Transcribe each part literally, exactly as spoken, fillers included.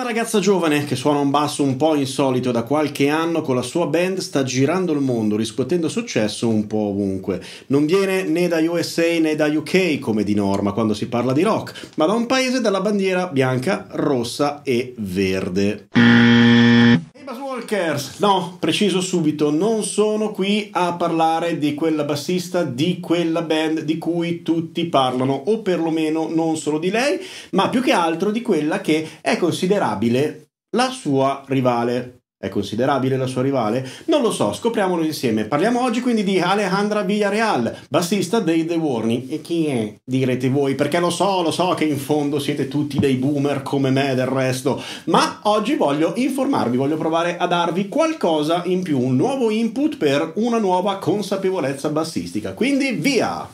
una ragazza giovane che suona un basso un po' insolito da qualche anno con la sua band sta girando il mondo, riscuotendo successo un po' ovunque. Non viene né da U S A né da U K come di norma quando si parla di rock, ma da un paese dalla bandiera bianca, rossa e verde. No, preciso subito, non sono qui a parlare di quella bassista, di quella band di cui tutti parlano, o perlomeno non solo di lei, ma più che altro di quella che è considerabile la sua rivale. È considerabile la sua rivale? Non lo so, scopriamolo insieme. Parliamo oggi quindi di Alejandra Villarreal, bassista dei The Warning. E chi è? Direte voi, perché lo so, lo so che in fondo siete tutti dei boomer come me del resto, ma oggi voglio informarvi, voglio provare a darvi qualcosa in più, un nuovo input per una nuova consapevolezza bassistica. Quindi via!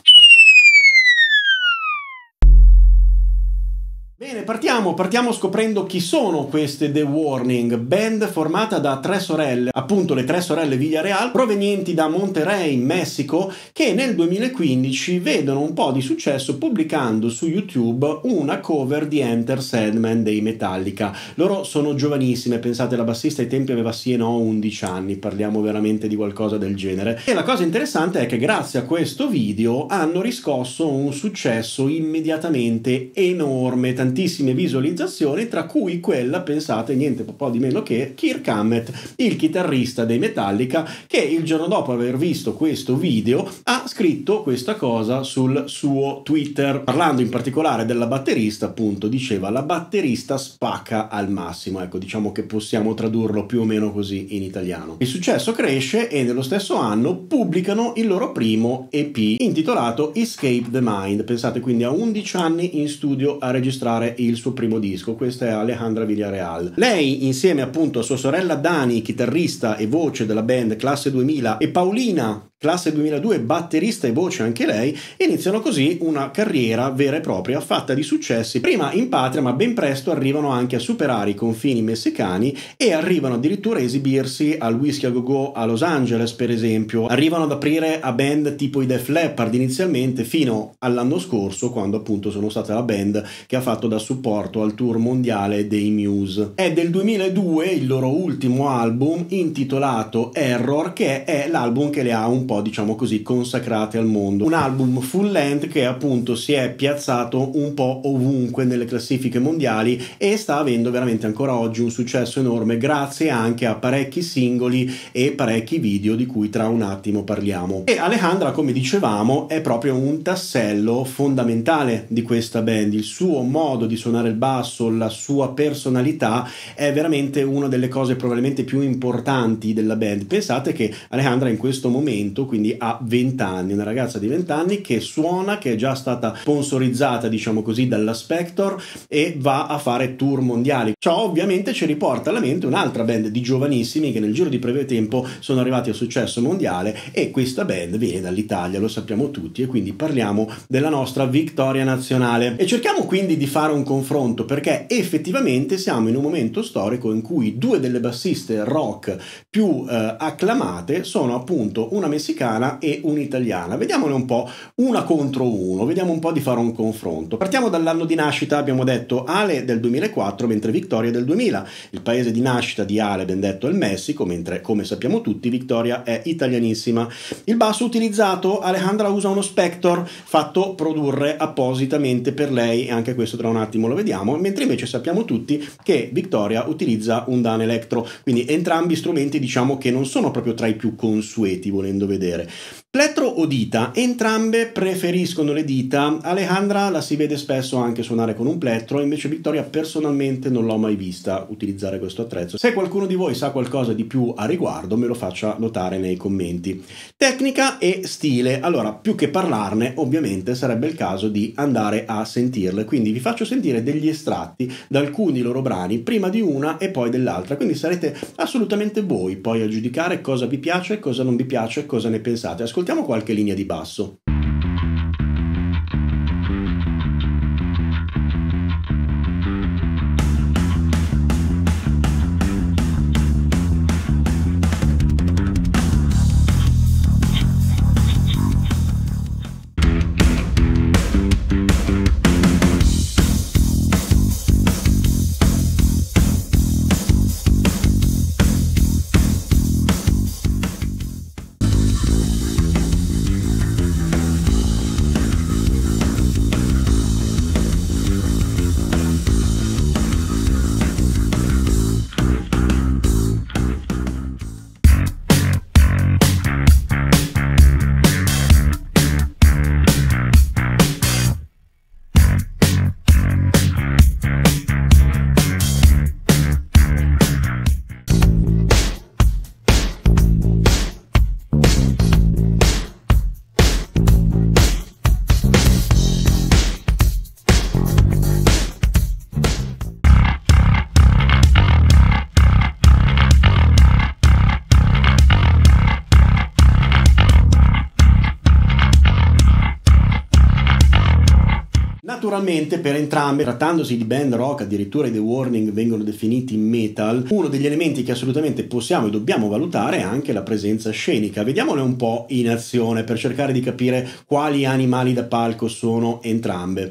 Bene, partiamo, partiamo scoprendo chi sono queste The Warning, band formata da tre sorelle, appunto le tre sorelle Villarreal, provenienti da Monterrey, Messico, che nel duemilaquindici vedono un po' di successo pubblicando su YouTube una cover di Enter Sandman dei Metallica. Loro sono giovanissime, pensate, la bassista ai tempi aveva sì e no undici anni, parliamo veramente di qualcosa del genere. E la cosa interessante è che grazie a questo video hanno riscosso un successo immediatamente enorme, tantissime visualizzazioni, tra cui quella, pensate, niente po' di meno che Kirk Hammett, il chitarrista dei Metallica, che il giorno dopo aver visto questo video ha scritto questa cosa sul suo Twitter, parlando in particolare della batterista. Appunto, diceva: la batterista spacca al massimo. Ecco, diciamo che possiamo tradurlo più o meno così in italiano. Il successo cresce e nello stesso anno pubblicano il loro primo E P intitolato Escape the Mind. Pensate, quindi a undici anni in studio a registrare il suo primo disco. Questa è Alejandra Villarreal. Lei, insieme appunto a sua sorella Dani, chitarrista e voce della band classe duemila, e Paulina, classe duemiladue, batterista e voce anche lei, iniziano così una carriera vera e propria fatta di successi, prima in patria, ma ben presto arrivano anche a superare i confini messicani e arrivano addirittura a esibirsi al Whisky a Go Go a Los Angeles, per esempio. Arrivano ad aprire a band tipo i Def Leppard inizialmente, fino all'anno scorso, quando appunto sono stata la band che ha fatto da supporto al tour mondiale dei Muse. È del duemiladue il loro ultimo album, intitolato Error, che è l'album che le ha un po', diciamo così, consacrate al mondo. Un album full length che appunto si è piazzato un po' ovunque nelle classifiche mondiali e sta avendo veramente ancora oggi un successo enorme, grazie anche a parecchi singoli e parecchi video di cui tra un attimo parliamo. E Alejandra, come dicevamo, è proprio un tassello fondamentale di questa band. Il suo modo di suonare il basso, la sua personalità è veramente una delle cose probabilmente più importanti della band. Pensate che Alejandra in questo momento quindi ha vent'anni, una ragazza di vent'anni che suona, che è già stata sponsorizzata, diciamo così, dalla Spector e va a fare tour mondiali. Ciò ovviamente ci riporta alla mente un'altra band di giovanissimi che nel giro di breve tempo sono arrivati al successo mondiale, e questa band viene dall'Italia, lo sappiamo tutti, e quindi parliamo della nostra Victoria Nazionale. E cerchiamo quindi di fare un confronto, perché effettivamente siamo in un momento storico in cui due delle bassiste rock più eh, acclamate sono appunto una messicana e un'italiana. Vediamone un po' una contro uno, vediamo un po' di fare un confronto. Partiamo dall'anno di nascita, abbiamo detto Ale del duemilaquattro, mentre Victoria del duemila. Il paese di nascita di Ale, ben detto, è il Messico, mentre, come sappiamo tutti, Victoria è italianissima. Il basso utilizzato: Alejandra usa uno Spector fatto produrre appositamente per lei, e anche questo tra un attimo lo vediamo, mentre invece sappiamo tutti che Victoria utilizza un Danelectro, quindi entrambi strumenti, diciamo, che non sono proprio tra i più consueti, volendo vedere. Plettro o dita? Entrambe preferiscono le dita. Alejandra la si vede spesso anche suonare con un plettro, invece Victoria personalmente non l'ho mai vista utilizzare questo attrezzo. Se qualcuno di voi sa qualcosa di più a riguardo, me lo faccia notare nei commenti. Tecnica e stile. Allora, più che parlarne, ovviamente sarebbe il caso di andare a sentirle, quindi vi faccio sentire degli estratti da alcuni loro brani, prima di una e poi dell'altra, quindi sarete assolutamente voi poi a giudicare cosa vi piace, cosa non vi piace, cosa ne pensate. Ascoltiamo qualche linea di basso. naturalmente per entrambe, trattandosi di band rock, addirittura i The Warning vengono definiti metal, uno degli elementi che assolutamente possiamo e dobbiamo valutare è anche la presenza scenica. Vediamole un po' in azione per cercare di capire quali animali da palco sono entrambe.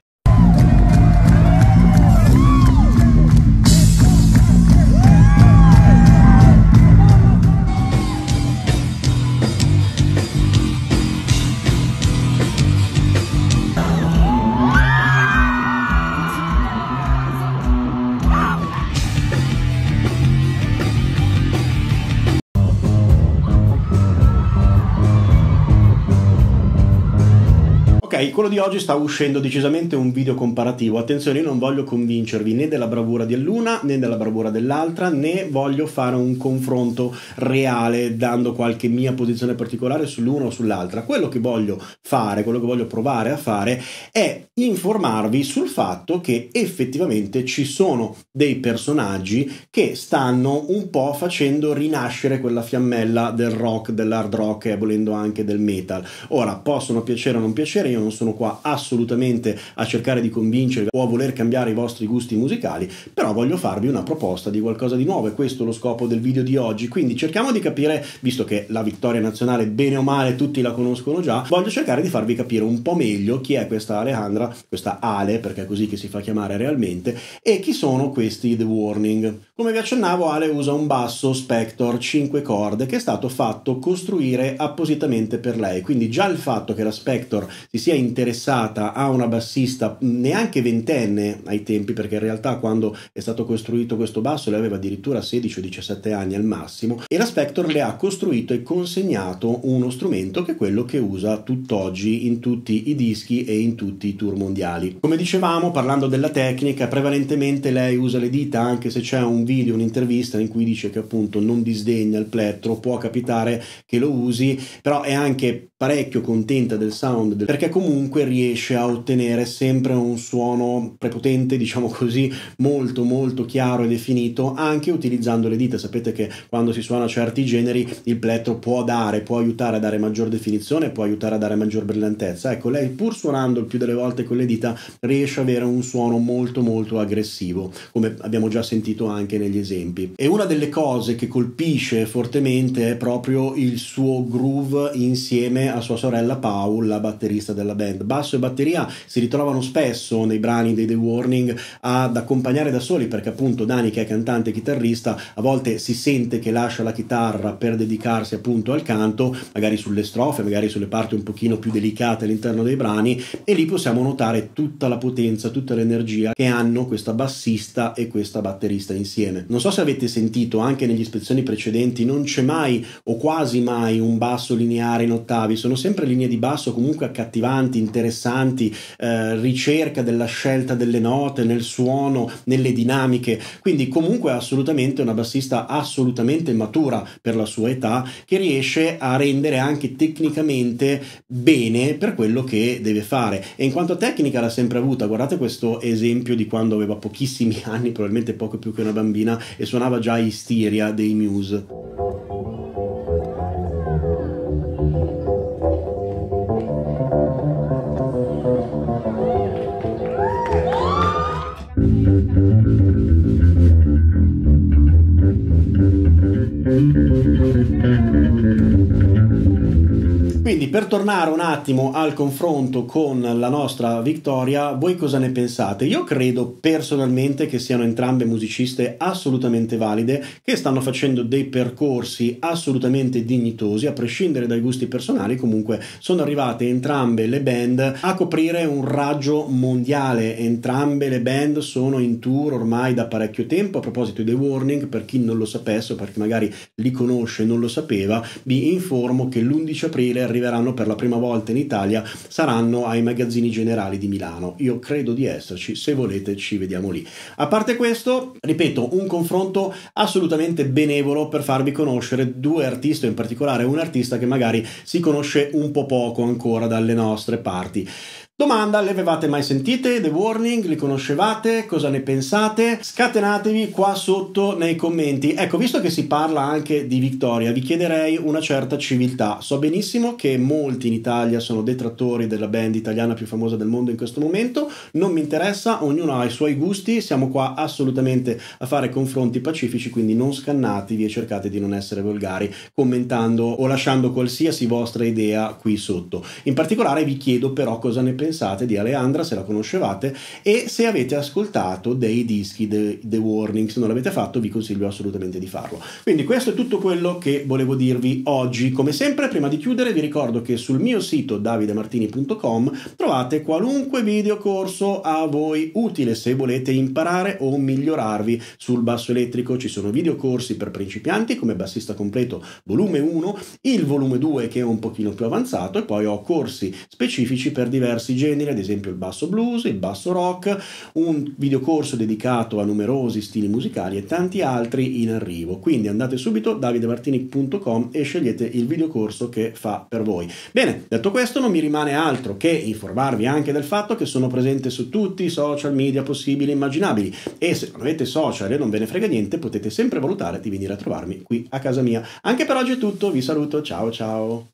Quello di oggi sta uscendo decisamente un video comparativo. Attenzione, io non voglio convincervi né della bravura dell'una né della bravura dell'altra, né voglio fare un confronto reale dando qualche mia posizione particolare sull'una o sull'altra. Quello che voglio fare, quello che voglio provare a fare è informarvi sul fatto che effettivamente ci sono dei personaggi che stanno un po' facendo rinascere quella fiammella del rock, dell'hard rock e volendo anche del metal. Ora, possono piacere o non piacere, io non sono qua assolutamente a cercare di convincervi o a voler cambiare i vostri gusti musicali, però voglio farvi una proposta di qualcosa di nuovo e questo è lo scopo del video di oggi. Quindi cerchiamo di capire, visto che la vittoria nazionale bene o male tutti la conoscono già, voglio cercare di farvi capire un po' meglio chi è questa Alejandra, questa Ale, perché è così che si fa chiamare realmente, e chi sono questi The Warning. Come vi accennavo, Ale usa un basso Spector cinque corde che è stato fatto costruire appositamente per lei, quindi già il fatto che la Spector si sia interessata a una bassista neanche ventenne ai tempi, perché in realtà quando è stato costruito questo basso lei aveva addirittura sedici o diciassette anni al massimo, e la Spector le ha costruito e consegnato uno strumento che è quello che usa tutt'oggi in tutti i dischi e in tutti i tour mondiali. Come dicevamo, parlando della tecnica, prevalentemente lei usa le dita, anche se c'è un video, un'intervista in cui dice che appunto non disdegna il plettro, può capitare che lo usi, però è anche parecchio contenta del sound, del... perché comunque comunque riesce a ottenere sempre un suono prepotente, diciamo così, molto molto chiaro e definito, anche utilizzando le dita. Sapete che quando si suona certi generi il plettro può dare, può aiutare a dare maggior definizione, può aiutare a dare maggior brillantezza. Ecco, lei pur suonando il più delle volte con le dita riesce ad avere un suono molto molto aggressivo, come abbiamo già sentito anche negli esempi. E una delle cose che colpisce fortemente è proprio il suo groove insieme a sua sorella Paul, la batterista della band. Basso e batteria si ritrovano spesso nei brani dei The Warning ad accompagnare da soli, perché appunto Dani, che è cantante e chitarrista, a volte si sente che lascia la chitarra per dedicarsi appunto al canto, magari sulle strofe, magari sulle parti un pochino più delicate all'interno dei brani, e lì possiamo notare tutta la potenza, tutta l'energia che hanno questa bassista e questa batterista insieme. Non so se avete sentito, anche negli spezzoni precedenti non c'è mai o quasi mai un basso lineare in ottavi, sono sempre linee di basso comunque accattivanti, interessanti, eh, ricerca della scelta delle note nel suono, nelle dinamiche. Quindi comunque assolutamente una bassista assolutamente matura per la sua età, che riesce a rendere anche tecnicamente bene per quello che deve fare, e in quanto a tecnica l'ha sempre avuta. Guardate questo esempio di quando aveva pochissimi anni, probabilmente poco più che una bambina, e suonava già Hysteria dei Muse. Quindi, per tornare un attimo al confronto con la nostra Victoria, voi cosa ne pensate? Io credo personalmente che siano entrambe musiciste assolutamente valide, che stanno facendo dei percorsi assolutamente dignitosi, a prescindere dai gusti personali. Comunque sono arrivate entrambe le band a coprire un raggio mondiale, entrambe le band sono in tour ormai da parecchio tempo. A proposito dei Warning, per chi non lo sapesse o perché magari li conosce e non lo sapeva, vi informo che l'undici aprile arriveranno per la prima volta in Italia, saranno ai Magazzini Generali di Milano. Io credo di esserci, se volete ci vediamo lì. A parte questo, ripeto, un confronto assolutamente benevolo per farvi conoscere due artisti, in particolare un artista che magari si conosce un po' poco ancora dalle nostre parti. Domanda, le avevate mai sentite? The Warning? Li conoscevate? Cosa ne pensate? Scatenatevi qua sotto nei commenti. Ecco, visto che si parla anche di Victoria, vi chiederei una certa civiltà. So benissimo che molti in Italia sono detrattori della band italiana più famosa del mondo in questo momento, non mi interessa, ognuno ha i suoi gusti, siamo qua assolutamente a fare confronti pacifici, quindi non scannatevi e cercate di non essere volgari commentando o lasciando qualsiasi vostra idea qui sotto. In particolare vi chiedo però cosa ne pensate pensate di Alejandra, se la conoscevate e se avete ascoltato dei dischi The, The Warning. Se non l'avete fatto vi consiglio assolutamente di farlo. Quindi questo è tutto quello che volevo dirvi oggi. Come sempre, prima di chiudere vi ricordo che sul mio sito davide martini punto com trovate qualunque video corso a voi utile se volete imparare o migliorarvi sul basso elettrico. Ci sono video corsi per principianti come bassista completo volume uno, il volume due che è un pochino più avanzato, e poi ho corsi specifici per diversi generi, ad esempio il basso blues, il basso rock, un videocorso dedicato a numerosi stili musicali e tanti altri in arrivo. Quindi andate subito davide martini punto com e scegliete il videocorso che fa per voi. Bene, detto questo non mi rimane altro che informarvi anche del fatto che sono presente su tutti i social media possibili e immaginabili, e se non avete social e non ve ne frega niente potete sempre valutare di venire a trovarmi qui a casa mia. Anche per oggi è tutto, vi saluto, ciao ciao!